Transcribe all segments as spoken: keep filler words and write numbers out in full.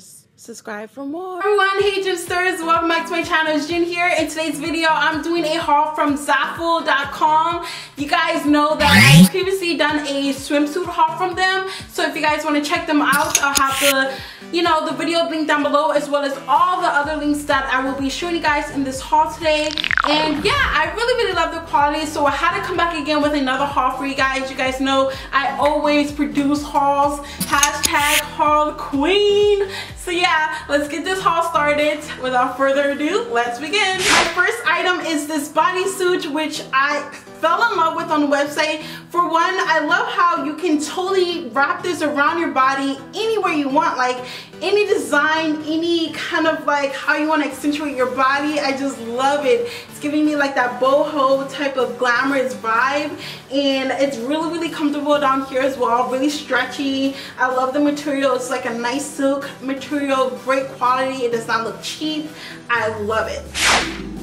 just subscribe for more. Hi everyone, hey Gymsters, welcome back to my channel. It's Jin here. In today's video, I'm doing a haul from Zaful dot com. You guys know that I've previously done a swimsuit haul from them, so if you guys want to check them out, I'll have the, you know, the video link down below, as well as all the other links that I will be showing you guys in this haul today. And yeah, I really, really love the quality, so I had to come back again with another haul for you guys. You guys know I always produce hauls, hashtag haul queen. So yeah, let's get this haul started. Without further ado, let's begin. My first item is this bodysuit, which I fell in love with on the website. For one, I love how you can totally wrap this around your body anywhere you want, like any design, any kind of like how you want to accentuate your body. I just love it. It's giving me like that boho type of glamorous vibe, and it's really, really comfortable down here as well, really stretchy. I love the material. It's like a nice silk material, great quality. It does not look cheap. I love it.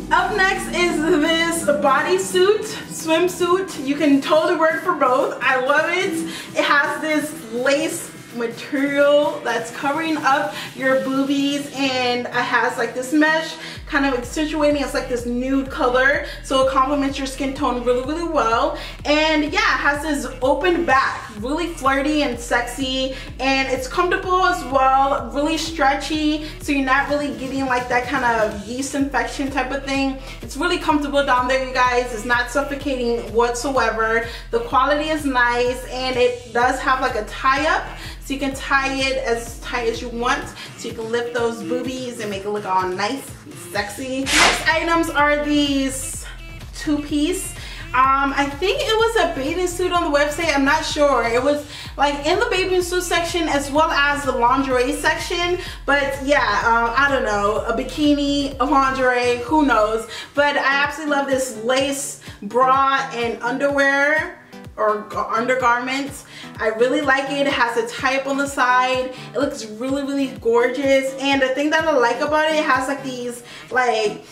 Up next is this bodysuit, swimsuit. You can totally work for both. I love it. It has this lace material that's covering up your boobies, and it has like this mesh kind of accentuating. It's like this nude color, so it complements your skin tone really, really well. And yeah, it has this open back, really flirty and sexy, and it's comfortable as well, really stretchy, so you're not really getting like that kind of yeast infection type of thing. It's really comfortable down there, you guys. It's not suffocating whatsoever. The quality is nice, and it does have like a tie up, so you can tie it as tight as you want, so you can lift those boobies and make it look all nice and sexy. Next items are these two-piece. Um, I think it was a bathing suit on the website. I'm not sure. It was like in the bathing suit section as well as the lingerie section. But yeah, um, I don't know. A bikini, a lingerie, who knows. But I absolutely love this lace bra and underwear, or undergarments. I really like it. It has a tie up on the side. It looks really, really gorgeous. And the thing that I like about it, it has like these like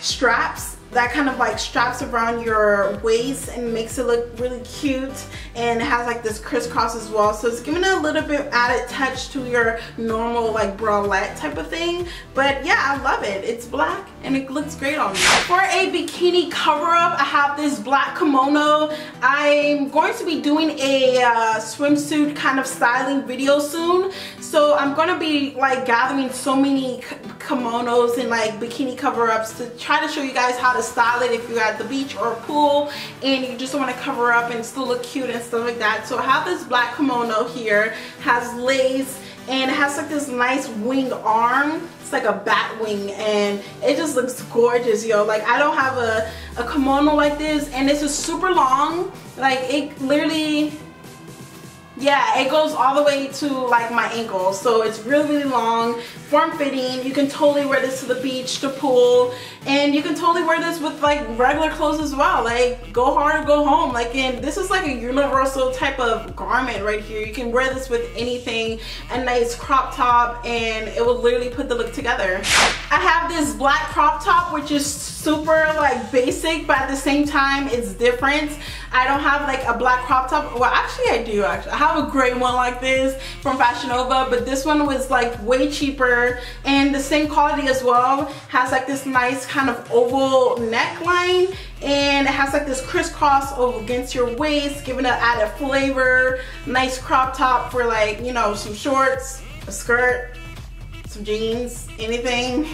straps that kind of like straps around your waist and makes it look really cute, and it has like this crisscross as well, so it's giving it a little bit added touch to your normal like bralette type of thing. But yeah, I love it. It's black and it looks great on me. For a bikini cover-up, I have this black kimono. I'm going to be doing a uh, swimsuit kind of styling video soon, so I'm gonna be like gathering so many kimonos and like bikini cover-ups to try to show you guys how to style it if you're at the beach or a pool and you just want to cover up and still look cute and stuff like that. So I have this black kimono here, has lace, and it has like this nice wing arm. It's like a bat wing, and it just looks gorgeous, yo. Like, I don't have a, a kimono like this, and this is super long. Like, it literally, yeah, it goes all the way to like my ankles, so it's really, really long, form-fitting. You can totally wear this to the beach, the pool, and you can totally wear this with like regular clothes as well. Like, go hard or go home. Like, and this is like a universal type of garment right here. You can wear this with anything, a nice crop top, and it will literally put the look together. I have this black crop top, which is super like basic, but at the same time it's different. I don't have like a black crop top. Well, actually I do. Actually, I have a gray one like this from Fashion Nova, but this one was like way cheaper, and the same quality as well. Has like this nice kind of oval neckline, and it has like this crisscross over against your waist, giving it added flavor. Nice crop top for like, you know, some shorts, a skirt, some jeans, anything.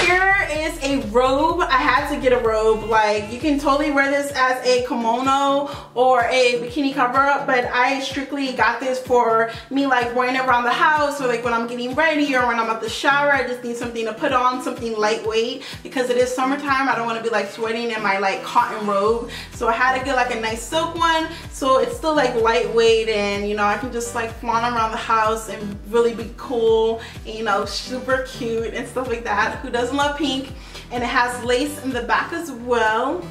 Here is a robe. I had to get a robe. Like, you can totally wear this as a kimono or a bikini cover-up, but I strictly got this for me like wearing it around the house, or like when I'm getting ready, or when I'm at the shower. I just need something to put on, something lightweight, because it is summertime. I don't want to be like sweating in my like cotton robe, so I had to get like a nice silk one, so it's still like lightweight, and you know, I can just like flaunt around the house and really be cool and, you know, super cute and stuff like that. Who doesn't love pink? And it has lace in the back as well.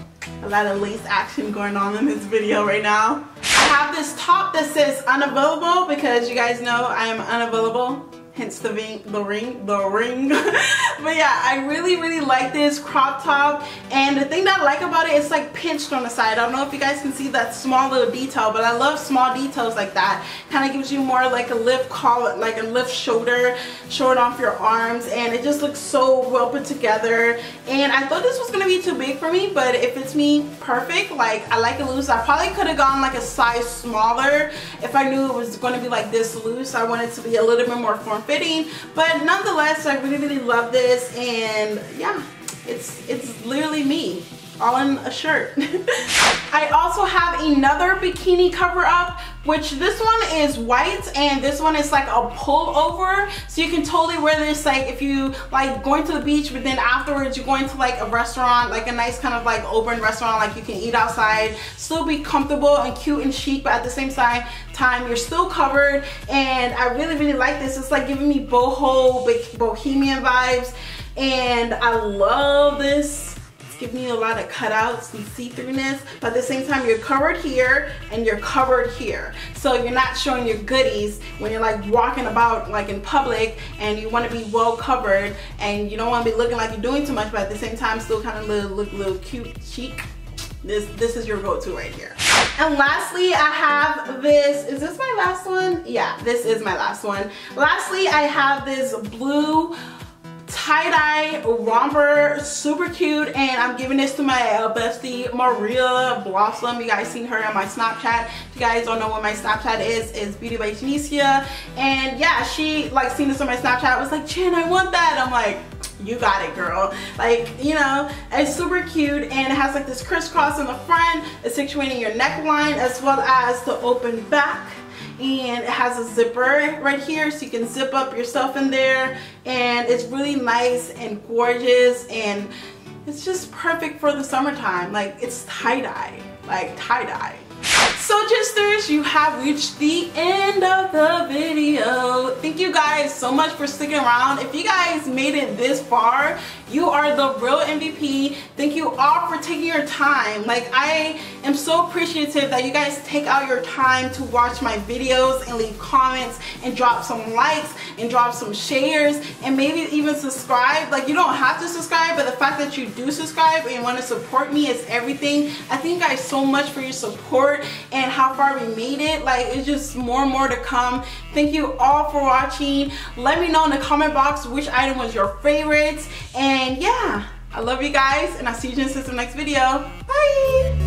A lot of lace action going on in this video right now. I have this top that says unavailable, because you guys know I am unavailable. hence the ring, the ring, the ring. But yeah, I really, really like this crop top. And the thing that I like about it, it's like pinched on the side. I don't know if you guys can see that small little detail, but I love small details like that. Kind of gives you more like a lift collar, like a lift shoulder, showing off your arms. And it just looks so well put together. And I thought this was going to be too big for me, but it fits me perfect. Like, I like it loose. I probably could have gone like a size smaller if I knew it was going to be like this loose. I wanted it to be a little bit more form-fitting. But nonetheless, I really, really love this. And yeah, it's it's literally me, all in a shirt. I also have another bikini cover up, which this one is white and this one is like a pullover. So you can totally wear this like if you like going to the beach, but then afterwards you're going to like a restaurant, like a nice kind of like open restaurant, like you can eat outside, still be comfortable and cute and chic, but at the same time time you're still covered. And I really, really like this. It's like giving me boho, bohemian vibes, and I love this. Give me a lot of cutouts and see-throughness, but at the same time you're covered here and you're covered here, so you're not showing your goodies when you're like walking about like in public, and you want to be well covered and you don't want to be looking like you're doing too much, but at the same time still kind of look, look little cute chic. This this is your go-to right here. And lastly, I have this, is this my last one? Yeah, this is my last one. Lastly, I have this blue tie-dye romper, super cute, and I'm giving this to my uh, bestie Maria Blossom. You guys seen her on my Snapchat. If you guys don't know what my Snapchat is, it's Beauty by Genecia. And yeah, she like seen this on my Snapchat, was like, Chin, I want that. I'm like, you got it, girl. Like, you know, it's super cute, and it has like this crisscross in the front. It's situating your neckline as well as the open back. And it has a zipper right here, so you can zip up yourself in there, and it's really nice and gorgeous, and it's just perfect for the summertime. Like, it's tie-dye, like tie-dye. So sisters, you have reached the end of the video. Thank you guys so much for sticking around. If you guys made it this far, you are the real M V P. Thank you all for taking your time. Like, I am so appreciative that you guys take out your time to watch my videos and leave comments and drop some likes and drop some shares and maybe even subscribe. Like, you don't have to subscribe, but the fact that you do subscribe and want to support me is everything. I thank you guys so much for your support and how far we made it. Like, it's just more and more to come. Thank you all for watching. Let me know in the comment box which item was your favorites. And And yeah, I love you guys, and I'll see you in the next video. Bye!